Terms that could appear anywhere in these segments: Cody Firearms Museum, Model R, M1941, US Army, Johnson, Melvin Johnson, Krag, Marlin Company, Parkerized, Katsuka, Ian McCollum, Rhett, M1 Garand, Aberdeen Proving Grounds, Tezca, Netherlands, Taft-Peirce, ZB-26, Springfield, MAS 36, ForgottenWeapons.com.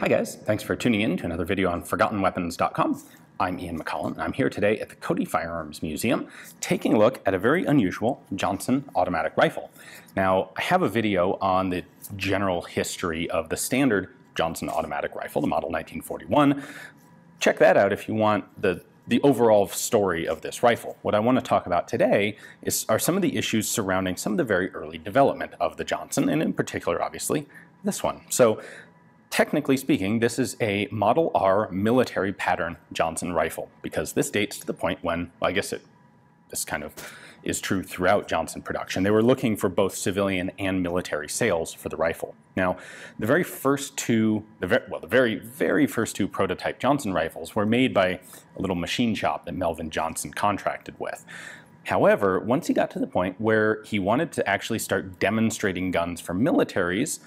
Hi guys, thanks for tuning in to another video on ForgottenWeapons.com. I'm Ian McCollum, and I'm here today at the Cody Firearms Museum taking a look at a very unusual Johnson automatic rifle. Now, I have a video on the general history of the standard Johnson automatic rifle, the Model 1941. Check that out if you want the overall story of this rifle. What I want to talk about today are some of the issues surrounding some of the very early development of the Johnson, and in particular, obviously, this one. So, technically speaking, this is a Model R military pattern Johnson rifle, because this dates to the point when, well, I guess this kind of is true throughout Johnson production. They were looking for both civilian and military sales for the rifle. Now, the very first two, the very first two prototype Johnson rifles were made by a little machine shop that Melvin Johnson contracted with. However, once he got to the point where he wanted to actually start demonstrating guns for militaries,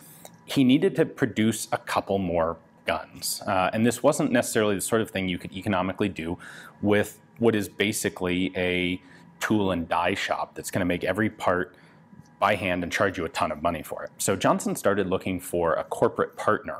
he needed to produce a couple more guns. And this wasn't necessarily the sort of thing you could economically do with what is basically a tool and die shop that's gonna make every part by hand and charge you a ton of money for it. So Johnson started looking for a corporate partner.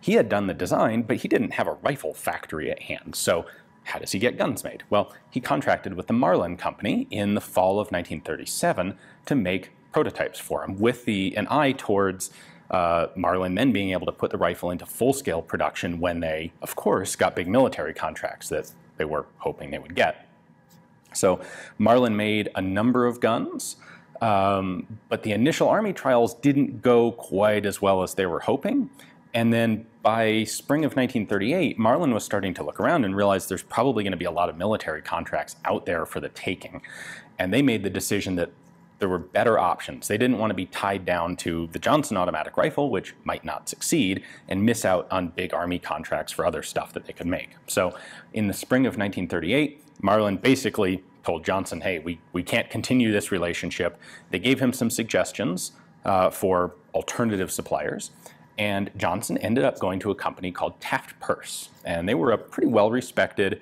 He had done the design, but he didn't have a rifle factory at hand. So how does he get guns made? Well, he contracted with the Marlin Company in the fall of 1937 to make prototypes for him with an eye towards Marlin then being able to put the rifle into full-scale production when they, of course, got big military contracts that they were hoping they would get. So Marlin made a number of guns, but the initial Army trials didn't go quite as well as they were hoping. And then by spring of 1938, Marlin was starting to look around and realize there's probably going to be a lot of military contracts out there for the taking. And they made the decision that there were better options. They didn't want to be tied down to the Johnson automatic rifle, which might not succeed, and miss out on big Army contracts for other stuff that they could make. So in the spring of 1938, Marlin basically told Johnson, hey, we can't continue this relationship. They gave him some suggestions for alternative suppliers, and Johnson ended up going to a company called Taft-Peirce, and they were a pretty well-respected,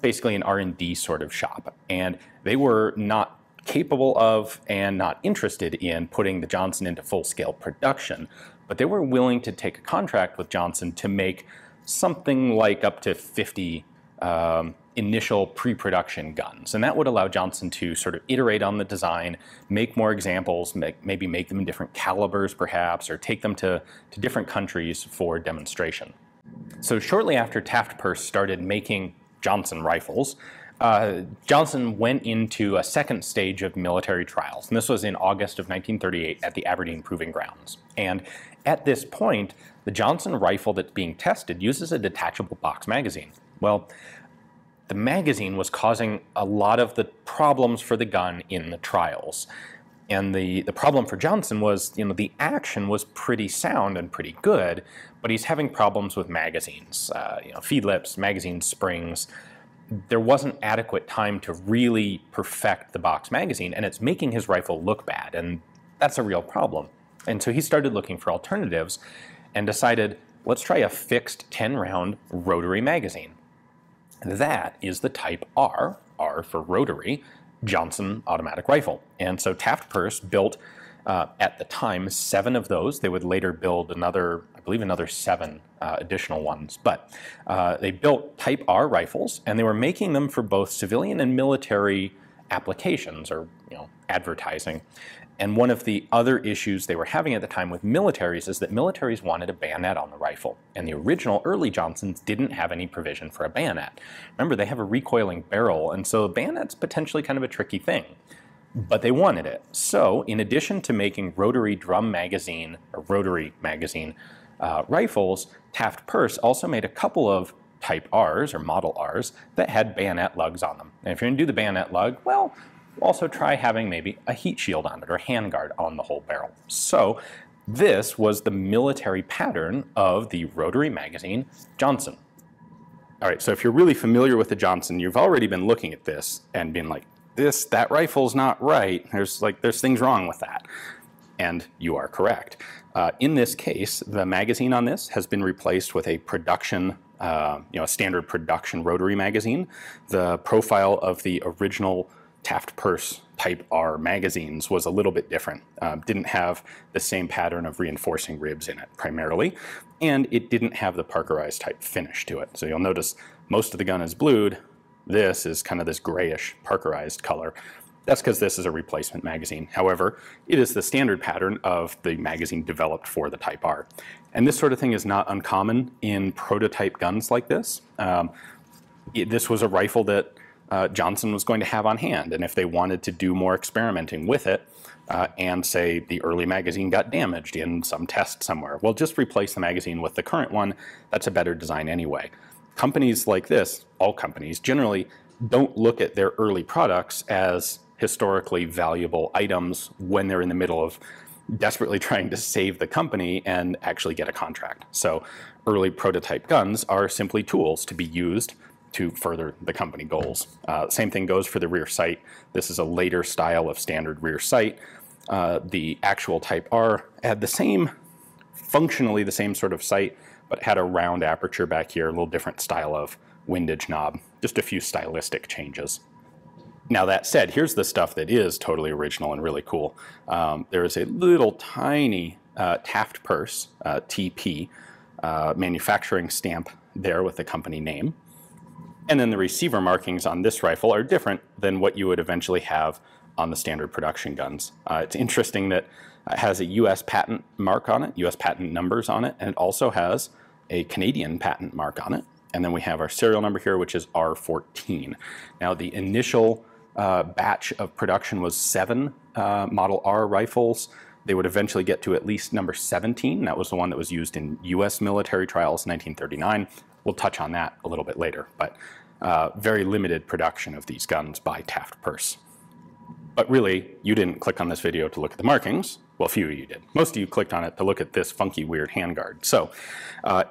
basically an R&D sort of shop, and they were not capable of and not interested in putting the Johnson into full-scale production, but they were willing to take a contract with Johnson to make something like up to 50 initial pre-production guns. And that would allow Johnson to sort of iterate on the design, make more examples, maybe make them in different calibers perhaps, or take them to different countries for demonstration. So shortly after Taft-Peirce started making Johnson rifles, Johnson went into a second stage of military trials, and this was in August of 1938 at the Aberdeen Proving Grounds. And at this point, the Johnson rifle that's being tested uses a detachable box magazine. Well, the magazine was causing a lot of the problems for the gun in the trials. And the problem for Johnson was, you know, the action was pretty sound and pretty good, but he's having problems with magazines, you know, feed lips, magazine springs. There wasn't adequate time to really perfect the box magazine, and it's making his rifle look bad, and that's a real problem. And so he started looking for alternatives and decided, let's try a fixed 10-round rotary magazine. That is the Type R, R for rotary, Johnson automatic rifle. And so Taft-Peirce built, at the time, 7 of those. They would later build another, I believe another 7 additional ones, but they built Type R rifles, and they were making them for both civilian and military applications, or, you know, advertising. And one of the other issues they were having at the time with militaries is that militaries wanted a bayonet on the rifle, and the original early Johnsons didn't have any provision for a bayonet. Remember, they have a recoiling barrel, and so a bayonet's potentially kind of a tricky thing. But they wanted it. So in addition to making rotary drum magazine, or rotary magazine rifles, Taft-Peirce also made a couple of Type Rs, or Model Rs, that had bayonet lugs on them. And if you're gonna do the bayonet lug, well, also try having maybe a heat shield on it, or a handguard on the whole barrel. So this was the military pattern of the rotary magazine Johnson. All right, so if you're really familiar with the Johnson, you've already been looking at this and been like, that rifle's not right. There's things wrong with that. And you are correct. In this case, the magazine on this has been replaced with a production, a standard production rotary magazine. The profile of the original Taft-Peirce Type R magazines was a little bit different. Didn't have the same pattern of reinforcing ribs in it primarily, and it didn't have the Parkerized type finish to it. So you'll notice most of the gun is blued. This is kind of this grayish Parkerized color. That's because this is a replacement magazine. However, it is the standard pattern of the magazine developed for the Type R. And this sort of thing is not uncommon in prototype guns like this. This was a rifle that Johnson was going to have on hand, and if they wanted to do more experimenting with it, and say the early magazine got damaged in some test somewhere, well, just replace the magazine with the current one. That's a better design anyway. Companies like this, all companies generally, don't look at their early products as historically valuable items when they're in the middle of desperately trying to save the company and actually get a contract. So early prototype guns are simply tools to be used to further the company goals. Same thing goes for the rear sight. This is a later style of standard rear sight. The actual Type R had the same, functionally the same sort of sight, but had a round aperture back here, a little different style of windage knob, just a few stylistic changes. Now that said, here's the stuff that is totally original and really cool. There is a little tiny Taft-Peirce TP manufacturing stamp there with the company name. And then the receiver markings on this rifle are different than what you would eventually have on the standard production guns. It's interesting that it has a US patent mark on it, US patent numbers on it, and it also has a Canadian patent mark on it. And then we have our serial number here, which is R14. Now the initial batch of production was 7 Model R rifles. They would eventually get to at least number 17. That was the one that was used in US military trials in 1939. We'll touch on that a little bit later, but very limited production of these guns by Taft-Peirce. But really, you didn't click on this video to look at the markings. Well, few of you did. Most of you clicked on it to look at this funky, weird handguard. So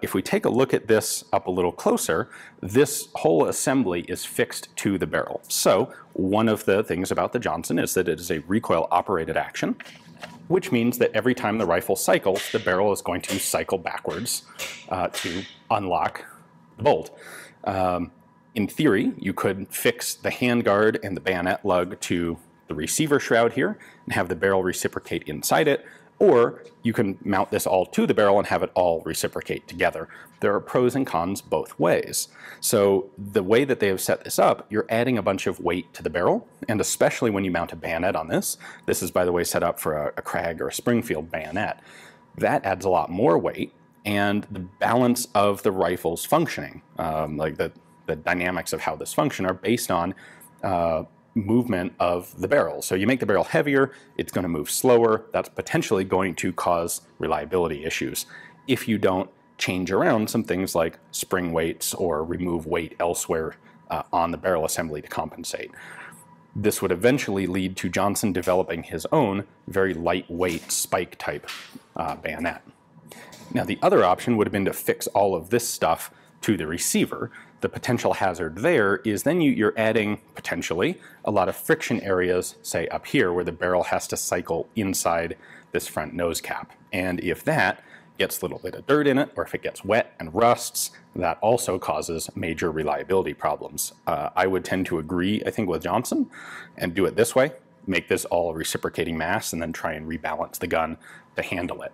if we take a look at this up a little closer, this whole assembly is fixed to the barrel. So one of the things about the Johnson is that it is a recoil-operated action, which means that every time the rifle cycles, the barrel is going to cycle backwards to unlock the bolt. In theory, you could fix the handguard and the bayonet lug to the receiver shroud here and have the barrel reciprocate inside it, or you can mount this all to the barrel and have it all reciprocate together. There are pros and cons both ways. So the way that they have set this up, you're adding a bunch of weight to the barrel, and especially when you mount a bayonet on this. This is, by the way, set up for a Krag or a Springfield bayonet. That adds a lot more weight, and the balance of the rifle's functioning, like the dynamics of how this function are based on movement of the barrel. So you make the barrel heavier, it's going to move slower. That's potentially going to cause reliability issues if you don't change around some things like spring weights or remove weight elsewhere on the barrel assembly to compensate. This would eventually lead to Johnson developing his own very lightweight spike type bayonet. Now the other option would have been to fix all of this stuff to the receiver. The potential hazard there is then you're adding potentially a lot of friction areas, say up here, where the barrel has to cycle inside this front nose cap. And if that gets a little bit of dirt in it, or if it gets wet and rusts, that also causes major reliability problems. I would tend to agree, I think, with Johnson and do it this way, make this all a reciprocating mass, and then try and rebalance the gun to handle it.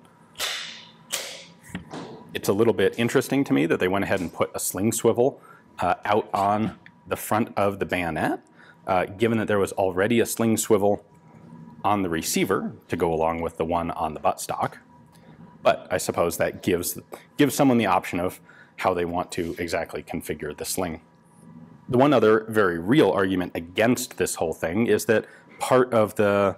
It's a little bit interesting to me that they went ahead and put a sling swivel out on the front of the bayonet, given that there was already a sling swivel on the receiver to go along with the one on the buttstock. But I suppose that gives someone the option of how they want to exactly configure the sling. The one other very real argument against this whole thing is that part of the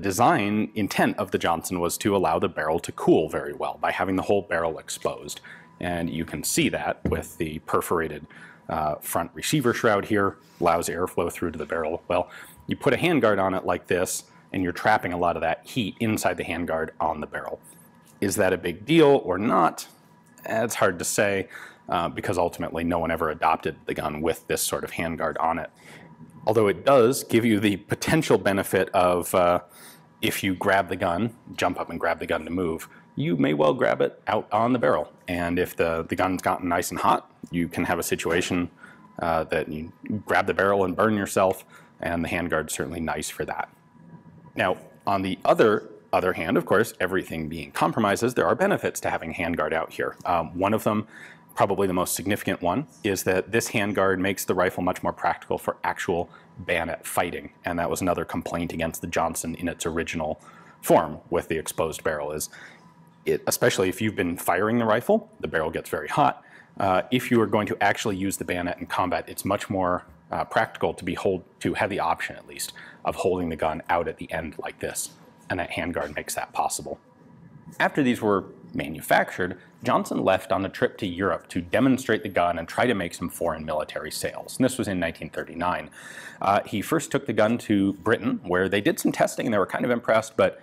design intent of the Johnson was to allow the barrel to cool very well by having the whole barrel exposed. And you can see that with the perforated front receiver shroud here, allows airflow through to the barrel. Well, you put a handguard on it like this, and you're trapping a lot of that heat inside the handguard on the barrel. Is that a big deal or not? It's hard to say, because ultimately no one ever adopted the gun with this sort of handguard on it. Although it does give you the potential benefit of, if you grab the gun, jump up and grab the gun to move, you may well grab it out on the barrel. And if the gun's gotten nice and hot, you can have a situation that you grab the barrel and burn yourself, and the handguard's certainly nice for that. Now, on the other hand, of course, everything being compromises, there are benefits to having handguard out here. One of them, probably the most significant one, is that this handguard makes the rifle much more practical for actual bayonet fighting, and that was another complaint against the Johnson in its original form with the exposed barrel. Especially if you've been firing the rifle, the barrel gets very hot. If you are going to actually use the bayonet in combat, it's much more practical to have the option, at least, of holding the gun out at the end like this. And that handguard makes that possible. After these were manufactured, Johnson left on a trip to Europe to demonstrate the gun and try to make some foreign military sales. And this was in 1939. He first took the gun to Britain, where they did some testing and they were kind of impressed, but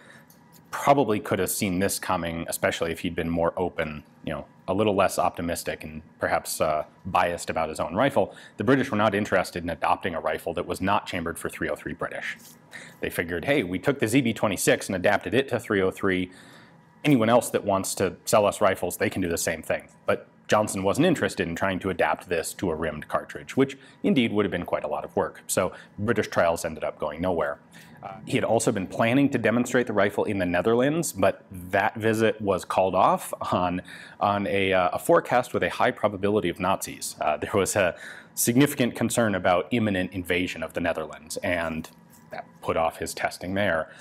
probably could have seen this coming, especially if he'd been more open, you know, a little less optimistic and perhaps biased about his own rifle. The British were not interested in adopting a rifle that was not chambered for 303 British. They figured, hey, we took the ZB-26 and adapted it to 303. Anyone else that wants to sell us rifles, they can do the same thing. But Johnson wasn't interested in trying to adapt this to a rimmed cartridge, which indeed would have been quite a lot of work. So British trials ended up going nowhere. He had also been planning to demonstrate the rifle in the Netherlands, but that visit was called off on a forecast with a high probability of Nazis. There was a significant concern about imminent invasion of the Netherlands, and that put off his testing there.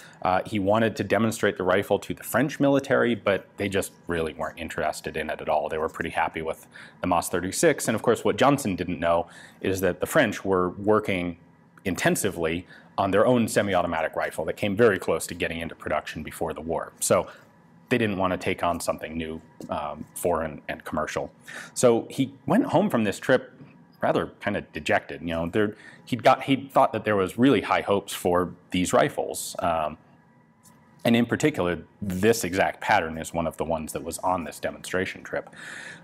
He wanted to demonstrate the rifle to the French military, but they just really weren't interested in it at all. They were pretty happy with the MAS 36, and of course what Johnson didn't know is that the French were working intensively on their own semi-automatic rifle that came very close to getting into production before the war. So they didn't want to take on something new, foreign and commercial. So he went home from this trip rather kind of dejected. You know, he thought that there was really high hopes for these rifles. And in particular, this exact pattern is one of the ones that was on this demonstration trip.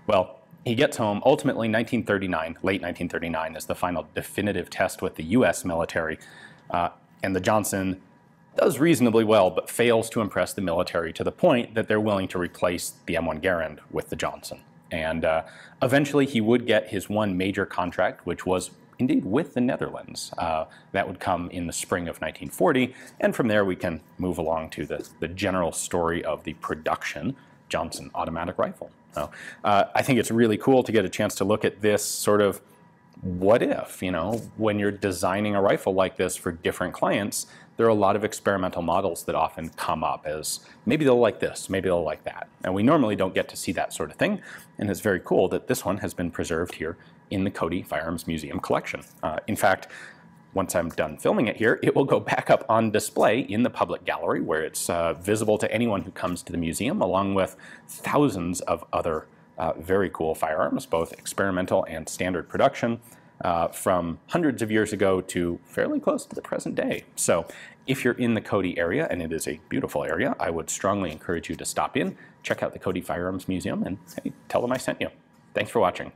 Well, he gets home. Ultimately, late 1939 is the final definitive test with the US military. And the Johnson does reasonably well, but fails to impress the military to the point that they're willing to replace the M1 Garand with the Johnson. And eventually he would get his one major contract, which was indeed with the Netherlands. That would come in the spring of 1940. And from there we can move along to the general story of the production Johnson automatic rifle. So, I think it's really cool to get a chance to look at this sort of what if, you know, when you're designing a rifle like this for different clients, there are a lot of experimental models that often come up as maybe they'll like this, maybe they'll like that. And we normally don't get to see that sort of thing. And it's very cool that this one has been preserved here in the Cody Firearms Museum collection. In fact, once I'm done filming it here, it will go back up on display in the public gallery where it's visible to anyone who comes to the museum, along with thousands of other very cool firearms, both experimental and standard production, from hundreds of years ago to fairly close to the present day. So if you're in the Cody area, and it is a beautiful area, I would strongly encourage you to stop in, check out the Cody Firearms Museum, and hey, tell them I sent you. Thanks for watching.